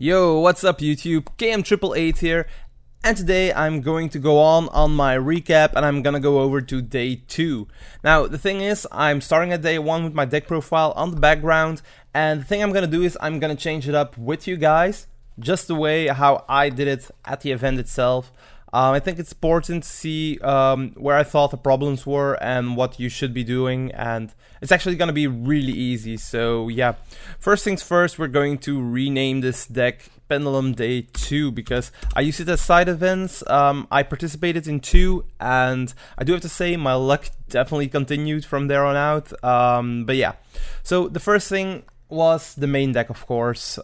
Yo, what's up YouTube, KM888 here, and today I'm going to go on my recap and I'm gonna go over to day 2. Now the thing is, I'm starting at day 1 with my deck profile on the background, and the thing I'm gonna do is I'm gonna change it up with you guys, just the way how I did it at the event itself. I think it's important to see where I thought the problems were and what you should be doing, and it's actually going to be really easy, so yeah. First things first, we're going to rename this deck Pendulum Day 2, because I used it as side events. I participated in 2, and I do have to say my luck definitely continued from there on out, but yeah. So the first thing was the main deck, of course.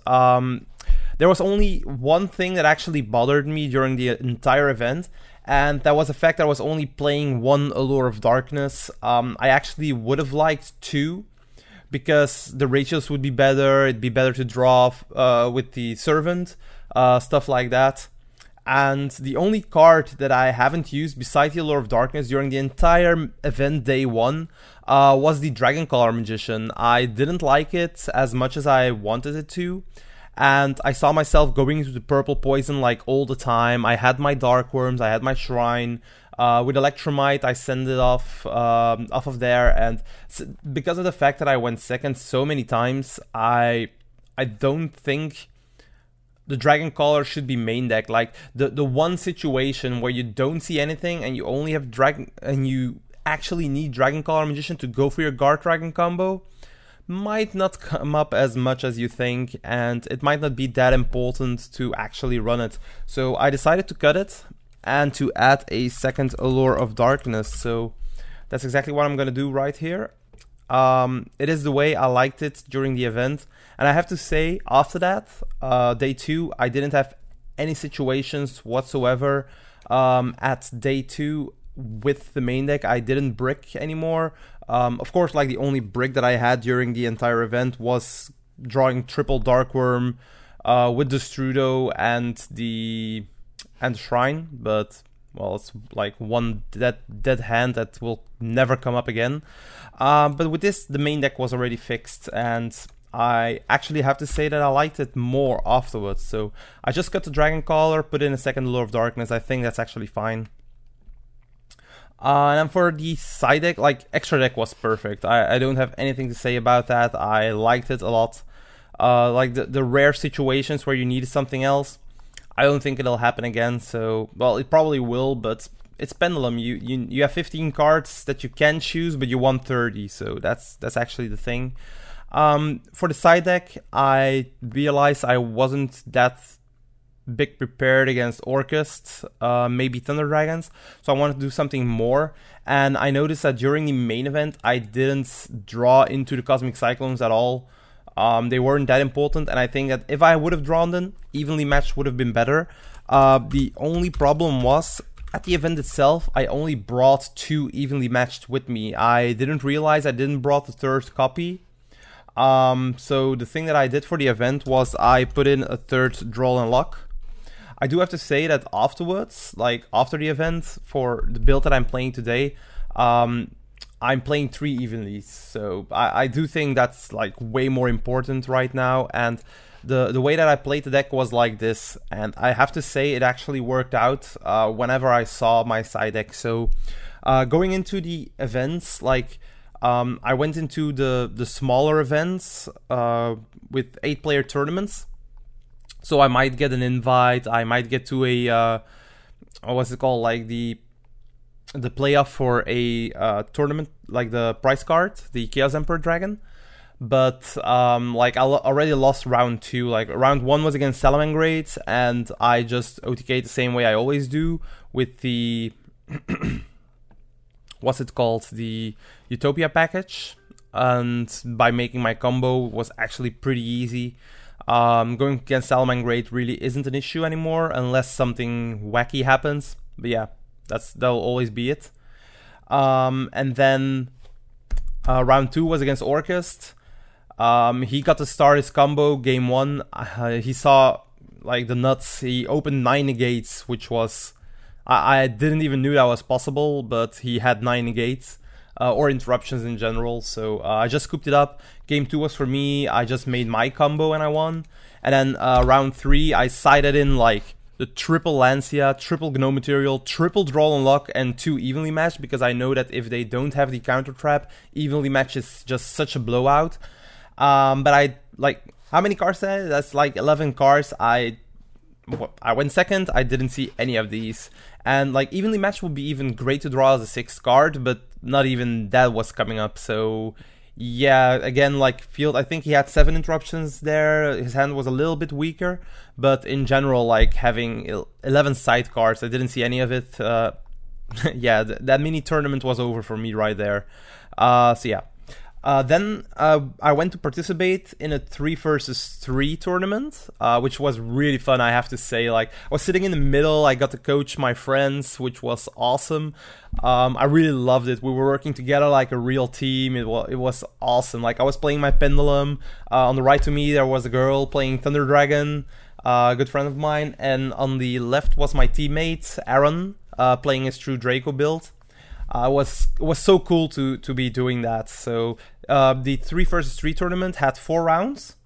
There was only one thing that actually bothered me during the entire event, and that was the fact that I was only playing one Allure of Darkness. I actually would have liked 2, because the ratios would be better, it'd be better to draw with the Servant, stuff like that. And the only card that I haven't used besides the Allure of Darkness during the entire event day 1 was the Dragon Caller Magician. I didn't like it as much as I wanted it to, and I saw myself going into the purple poison like all the time. I had my dark worms, I had my shrine. With electromite I sent it off of there, and because of the fact that I went second so many times, I don't think the Dragoncaller should be main deck. Like the one situation where you don't see anything and you only have dragon and you actually need Dragoncaller Magician to go for your guard dragon combo might not come up as much as you think, and it might not be that important to actually run it. So I decided to cut it and to add a second Allure of Darkness. So that's exactly what I'm gonna do right here. It is the way I liked it during the event, and I have to say after that, day 2, I didn't have any situations whatsoever. At day 2 with the main deck, I didn't brick anymore. Of course, like the only brick that I had during the entire event was drawing triple dark worm with the Strudo and the shrine, but well, it's like one dead hand that will never come up again. But with this, the main deck was already fixed, and I actually have to say that I liked it more afterwards. So I just got the Dragoncaller, put in a second Allure of Darkness. I think that's actually fine. And for the side deck, like extra deck was perfect. I don't have anything to say about that. I liked it a lot. Like the rare situations where you needed something else, I don't think it'll happen again. So well, it probably will, but it's Pendulum. You have 15 cards that you can choose, but you want 30. So that's actually the thing. For the side deck, I realized I wasn't that big prepared against Orcusts, maybe Thunder Dragons, so I wanted to do something more. And I noticed that during the main event I didn't draw into the Cosmic Cyclones at all. They weren't that important, and I think that if I would have drawn them, evenly matched would have been better. The only problem was, at the event itself, I only brought 2 evenly matched with me. I didn't realize I didn't brought the third copy. So the thing that I did for the event was I put in a third draw and lock. I do have to say that afterwards, like after the event, for the build that I'm playing today, I'm playing 3 evenlies, so I do think that's like way more important right now. And the way that I played the deck was like this, and I have to say it actually worked out whenever I saw my side deck. So going into the events, like I went into the smaller events with 8-player tournaments. So I might get an invite, I might get to a, what's it called, like the playoff for a tournament, like the prize card, the Chaos Emperor Dragon. But like I already lost round 2, like round 1 was against Salamangreat, and I just OTK'd the same way I always do with the, what's it called, the Utopia Package, and by making my combo was actually pretty easy. Going against Salamangreat really isn't an issue anymore unless something wacky happens. But yeah, that'll always be it. And then round 2 was against Orcust. He got to start his combo game 1. He saw like the nuts. He opened 9 gates, which was I didn't even knew that was possible, but he had 9 gates. or interruptions in general. So I just scooped it up. Game 2 was for me. I just made my combo and I won. And then round 3, I sided in like the triple Lancia, triple Gnome Material, triple Draw and Lock, and 2 Evenly Matched, because I know that if they don't have the counter trap, Evenly Matched is just such a blowout. But I, like, how many cards did I have? That's like 11 cards. I went second. I didn't see any of these. And like Evenly Matched would be even great to draw as a 6th card, but not even that was coming up. So yeah, again, like Field, I think he had 7 interruptions there. His hand was a little bit weaker, but in general, like having 11 side cards, I didn't see any of it. Yeah, that mini tournament was over for me right there. So yeah. Then I went to participate in a 3 versus 3 tournament, which was really fun, I have to say. Like, I was sitting in the middle, I got to coach my friends, which was awesome. I really loved it. We were working together like a real team. It was awesome. Like, I was playing my Pendulum. On the right to me, there was a girl playing Thunder Dragon, a good friend of mine. And on the left was my teammate, Aaron, playing his True Draco build. It was so cool to be doing that. So the 3 versus 3 tournament had 4 rounds.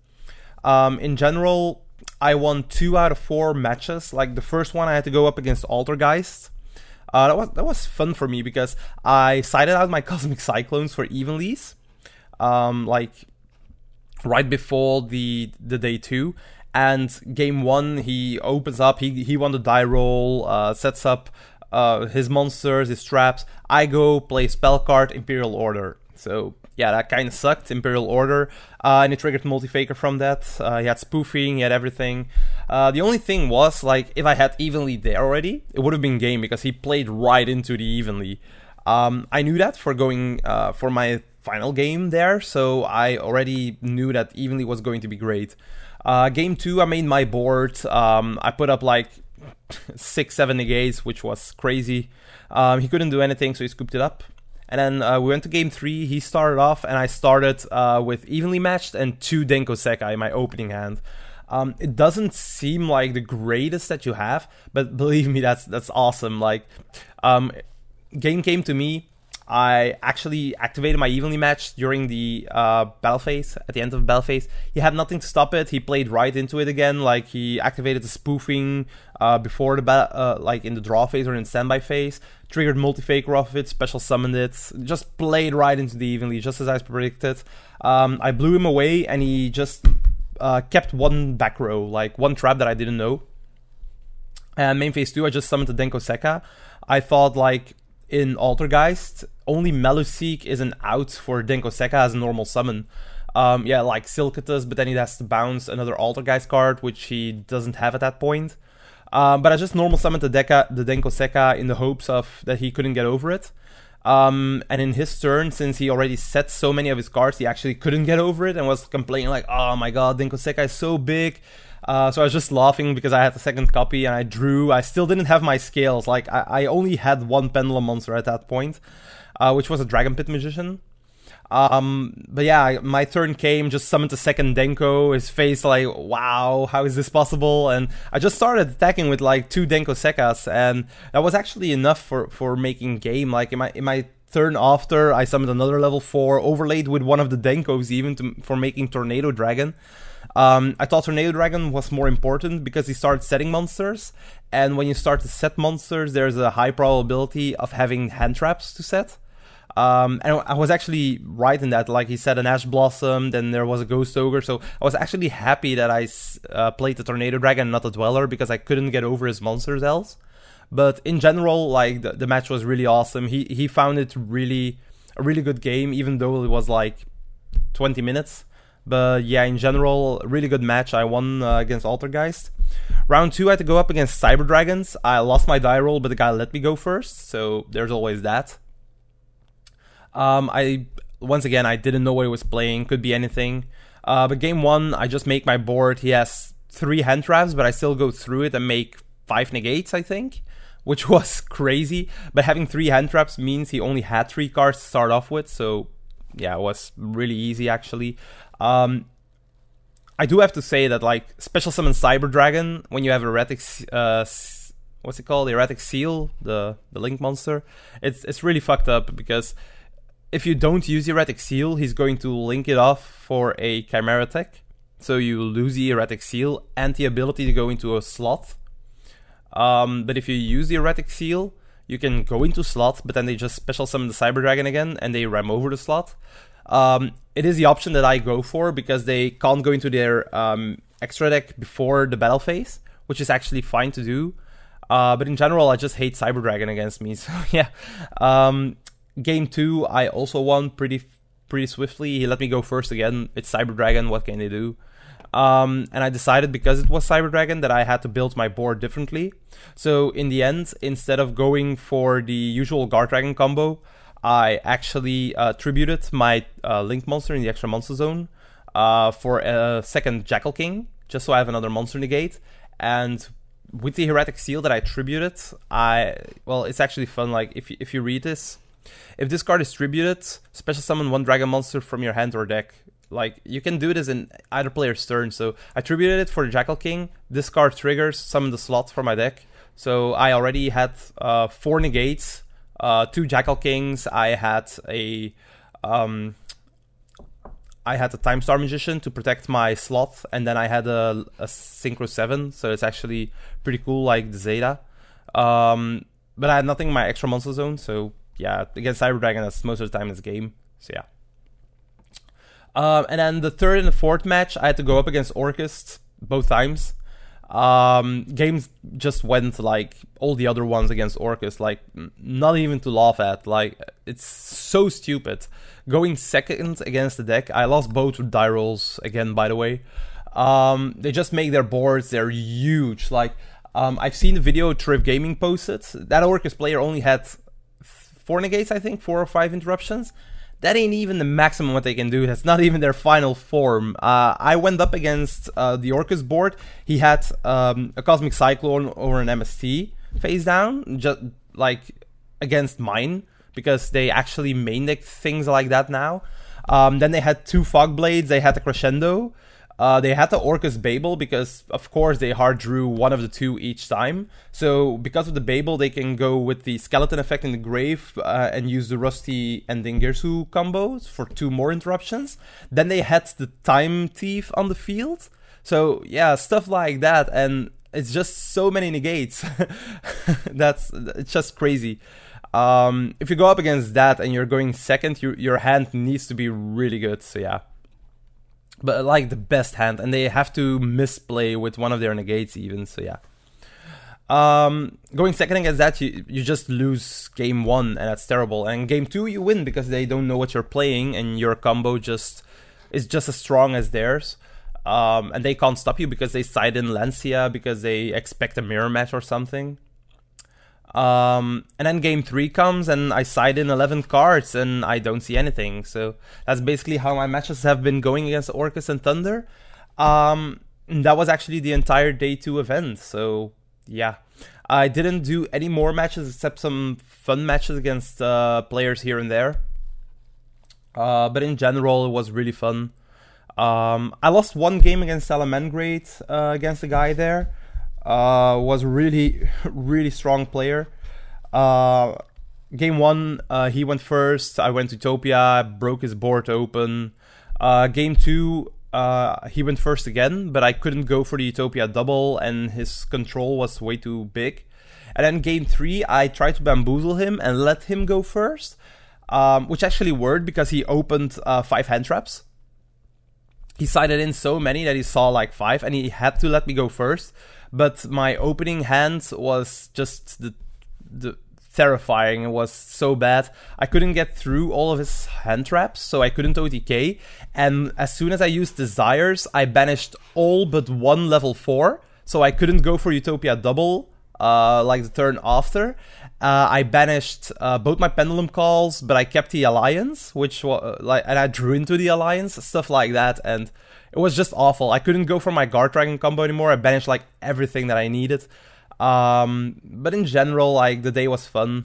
In general, I won 2 out of 4 matches. Like the first one, I had to go up against Altergeist. That was fun for me because I sided out my Cosmic Cyclones for evenlies, like right before the day 2. And game 1, he opens up. He won the die roll, sets up his monsters, his traps. I go play spell card Imperial Order. So yeah, that kind of sucked, Imperial Order, and it triggered Multifaker from that. He had spoofing, he had everything. The only thing was, like, if I had evenly there already, it would have been game because he played right into the evenly. I knew that for going for my final game there, so I already knew that evenly was going to be great. Game 2, I made my board. I put up like 6-7 negates, which was crazy. He couldn't do anything, so he scooped it up. And then we went to game 3. He started off, and I started with evenly matched and 2 Denko Sekai in my opening hand. It doesn't seem like the greatest that you have, but believe me, that's awesome. Like, game came to me. I actually activated my evenly match during the battle phase, at the end of the battle phase. He had nothing to stop it. He played right into it again. Like, he activated the spoofing before the battle, like in the draw phase or in the standby phase, triggered Multifaker off it, special summoned it, just played right into the evenly, just as I predicted. I blew him away, and he just kept one back row, like one trap that I didn't know. And main phase 2, I just summoned the Denko Sekai. I thought, like, in Altergeist, only Meluseek is an out for Denko Sekai as a normal summon. Yeah, like Silketus, but then he has to bounce another Altergeist card, which he doesn't have at that point. But I just normal summoned the Denko Sekai in the hopes of that he couldn't get over it. And in his turn, since he already set so many of his cards, he actually couldn't get over it and was complaining like, oh my god, Denko Sekai is so big. So I was just laughing because I had the second copy and I drew. I still didn't have my scales. Like, I only had one Pendulum monster at that point, which was a Dragon Pit Magician. But yeah, my turn came, just summoned the second Denko, his face like, wow, how is this possible? And I just started attacking with like 2 Denko Sekais, and that was actually enough for making game. Like, in my turn after, I summoned another level 4, overlaid with one of the Denkos even for making Tornado Dragon. I thought Tornado Dragon was more important because he started setting monsters, and when you start to set monsters, there's a high probability of having hand traps to set. And I was actually right in that. Like, he set an Ash Blossom, then there was a Ghost Ogre, so I was actually happy that I played the Tornado Dragon, not the Dweller, because I couldn't get over his monsters else. But in general, like, the match was really awesome. He found it really a really good game, even though it was like 20 minutes. But yeah, in general, really good match. I won against Altergeist. Round 2, I had to go up against Cyber Dragons. I lost my die roll, but the guy let me go first, so there's always that. Once again, I didn't know what he was playing. Could be anything. But game 1, I just make my board. He has 3 hand traps, but I still go through it and make 5 negates, I think, which was crazy. But having 3 hand traps means he only had 3 cards to start off with, so yeah, it was really easy, actually. I do have to say that, like, special summon Cyber Dragon when you have Erratic, what's it called, Erratic Seal, the link monster, it's really fucked up because if you don't use Erratic Seal, he's going to link it off for a Chimera attack. So you lose the Erratic Seal and the ability to go into a slot. But if you use the Erratic Seal, you can go into slot, but then they just special summon the Cyber Dragon again and they ram over the slot. It is the option that I go for because they can't go into their extra deck before the battle phase, which is actually fine to do. But in general, I just hate Cyber Dragon against me, so yeah. Game 2, I also won pretty swiftly. He let me go first again. It's Cyber Dragon, what can they do? And I decided, because it was Cyber Dragon, that I had to build my board differently. So in the end, instead of going for the usual Guard Dragon combo, I actually tributed my Link monster in the extra monster zone for a second Jackal King, just so I have another monster negate. And with the Erratic Seal that I tributed, well, it's actually fun. Like, if you read this, if this card is tributed, special summon one dragon monster from your hand or deck. Like, you can do this in either player's turn. So I tributed it for the Jackal King. This card triggers, summon the slot from my deck. So I already had 4 negates, 2 Jackal Kings. I had a Time Star Magician to protect my slot, and then I had a Synchro 7, so it's actually pretty cool, like the Zeta. But I had nothing in my extra monster zone, so yeah, against Cyber Dragon, that's most of the time in this game, so yeah. And then the third and the fourth match, I had to go up against Orcust both times. Games just went like all the other ones against Orcust, like not even to laugh at. Like, it's so stupid. Going second against the deck, I lost both with die rolls again, by the way. They just make their boards, they're huge. Like, I've seen the video Triv Gaming posted. That Orcust player only had 4 negates, I think, 4 or 5 interruptions. That ain't even the maximum what they can do. That's not even their final form. I went up against the Orcust board. He had a Cosmic Cyclone or an MST face down, just like against mine, because they actually main deck things like that now. Then they had 2 Fog Blades. They had the Crescendo. They had the Orcust Babel, because of course they hard drew one of the 2 each time. So because of the Babel, they can go with the Skeleton Effect in the Grave and use the Rusty and Dingirsu combos for 2 more interruptions. Then they had the Time Thief on the field. So yeah, stuff like that, and it's just so many negates. It's just crazy. If you go up against that and you're going second, your hand needs to be really good. So yeah. But like the best hand, and they have to misplay with one of their negates even, so yeah. Going second against that, you just lose game 1, and that's terrible. And game 2, you win, because they don't know what you're playing, and your combo just is just as strong as theirs. And they can't stop you because they side in Lancia, because they expect a mirror match or something. And then game 3 comes, and I side in 11 cards, and I don't see anything. So that's basically how my matches have been going against Orcust and Thunder. And that was actually the entire day 2 event. So yeah, I didn't do any more matches except some fun matches against players here and there. But in general, it was really fun. I lost 1 game against Salamangreat, against the guy there. Was a really strong player. Game 1, he went first. I went to Utopia, broke his board open. Game 2, he went first again, but I couldn't go for the Utopia Double, and his control was way too big. And then game 3, I tried to bamboozle him and let him go first, which actually worked, because he opened 5 hand traps. He sided in so many that he saw like 5, and he had to let me go first. But my opening hand was just the terrifying. It was so bad. I couldn't get through all of his hand traps, so I couldn't OTK. And as soon as I used Desires, I banished all but 1 level 4. So I couldn't go for Utopia Double, like the turn after. I banished both my Pendulum calls, but I kept the Alliance, which and I drew into the Alliance, stuff like that, and it was just awful. I couldn't go for my Guard Dragon combo anymore. I banished like everything that I needed. But in general, like, the day was fun.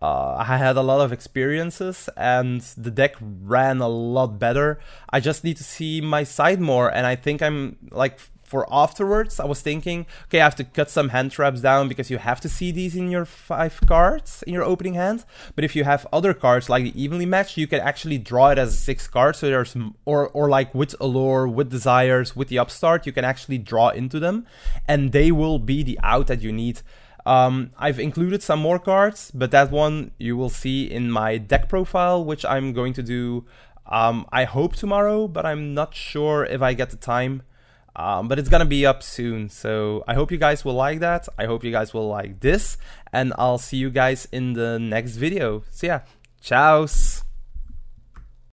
I had a lot of experiences, and the deck ran a lot better. I just need to see my side more, and I think I'm like for afterwards. I was thinking, okay, I have to cut some hand traps down because you have to see these in your 5 cards, in your opening hand. But if you have other cards like the evenly matched, you can actually draw it as a 6 card. So there's, or like with Allure, with Desires, with the Upstart, you can actually draw into them and they will be the out that you need. I've included some more cards, but that one you will see in my deck profile, which I'm going to do, I hope tomorrow, but I'm not sure if I get the time. But it's gonna be up soon, so I hope you guys will like that. I hope you guys will like this, and I'll see you guys in the next video. So yeah, ciao!